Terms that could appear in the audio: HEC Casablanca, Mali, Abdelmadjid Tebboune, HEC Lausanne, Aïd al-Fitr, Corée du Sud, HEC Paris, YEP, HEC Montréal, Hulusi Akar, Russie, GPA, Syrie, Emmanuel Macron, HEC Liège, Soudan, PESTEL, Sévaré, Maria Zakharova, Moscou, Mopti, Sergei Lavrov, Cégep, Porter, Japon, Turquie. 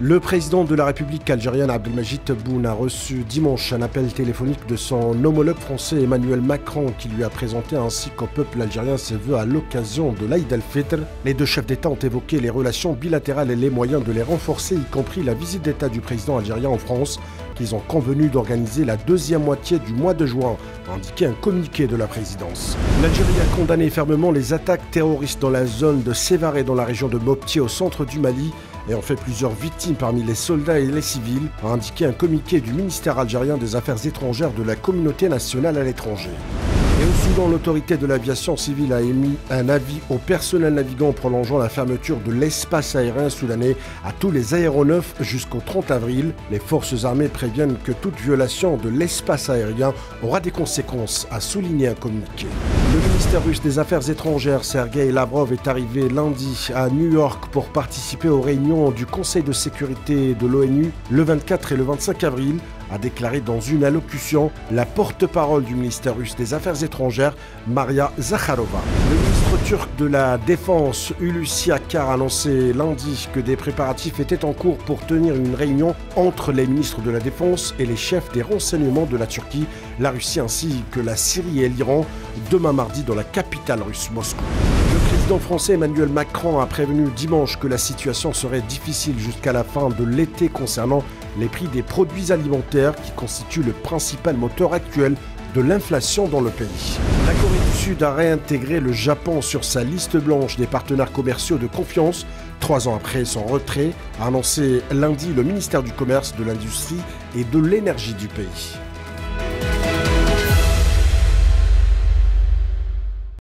Le président de la République algérienne Abdelmadjid Tebboune a reçu dimanche un appel téléphonique de son homologue français Emmanuel Macron qui lui a présenté ainsi qu'au peuple algérien ses vœux à l'occasion de l'Aïd al-Fitr. Les deux chefs d'État ont évoqué les relations bilatérales et les moyens de les renforcer, y compris la visite d'État du président algérien en France qu'ils ont convenu d'organiser la deuxième moitié du mois de juin, a indiqué un communiqué de la présidence. L'Algérie a condamné fermement les attaques terroristes dans la zone de Sévaré dans la région de Mopti au centre du Mali et en fait plusieurs victimes parmi les soldats et les civils, a indiqué un communiqué du ministère algérien des Affaires étrangères de la communauté nationale à l'étranger. Et au Soudan, l'autorité de l'aviation civile a émis un avis au personnel navigant prolongeant la fermeture de l'espace aérien soudanais à tous les aéronefs jusqu'au 30 avril. Les forces armées préviennent que toute violation de l'espace aérien aura des conséquences, a souligné un communiqué. Le ministère russe des Affaires étrangères, Sergei Lavrov, est arrivé lundi à New York pour participer aux réunions du Conseil de sécurité de l'ONU le 24 et le 25 avril. A déclaré dans une allocution la porte-parole du ministère russe des Affaires étrangères, Maria Zakharova. Le ministre turc de la Défense, Hulusi Akar, a annoncé lundi que des préparatifs étaient en cours pour tenir une réunion entre les ministres de la Défense et les chefs des renseignements de la Turquie, la Russie ainsi que la Syrie et l'Iran, demain mardi dans la capitale russe, Moscou. Le président français Emmanuel Macron a prévenu dimanche que la situation serait difficile jusqu'à la fin de l'été concernant les prix des produits alimentaires qui constituent le principal moteur actuel de l'inflation dans le pays. La Corée du Sud a réintégré le Japon sur sa liste blanche des partenaires commerciaux de confiance, 3 ans après son retrait, a annoncé lundi le ministère du Commerce, de l'Industrie et de l'Énergie du pays.